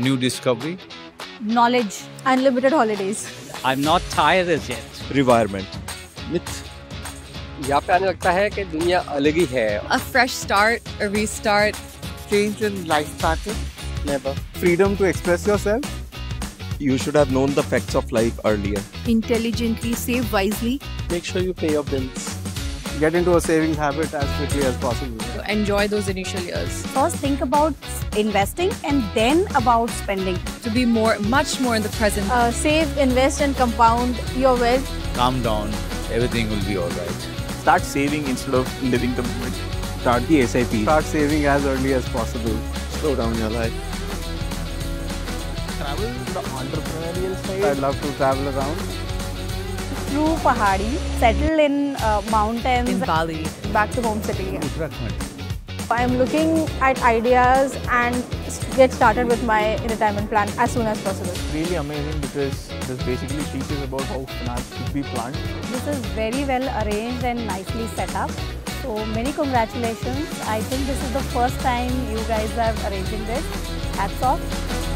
new discovery. Knowledge. Unlimited holidays. I'm not tired as yet. Revirement. Myth. यहाँ पे आने लगता है कि दुनिया अलग ही है. A fresh start, a restart, change in life pattern, never. Freedom to express yourself. You should have known the facts of life earlier. Intelligently, save wisely. Make sure you pay your bills. Get into a saving habit as quickly as possible. So enjoy those initial years. First, think about investing and then about spending. To be much more in the present. Save, invest, and compound your wealth. Calm down. Everything will be all right. Start saving instead of living the moment. Start the SIP. Start saving as early as possible. Slow down your life. Travel the entrepreneurial side. I love to travel around. Through Pahari, settle in mountains. In Bali. Back to home city. Uthra Hunt. I'm looking at ideas and get started with my retirement plan as soon as possible. It's really amazing because this basically teaches about how finance should be planned. This is very well arranged and nicely set up. So many congratulations. I think this is the first time you guys are arranging this. Hats off.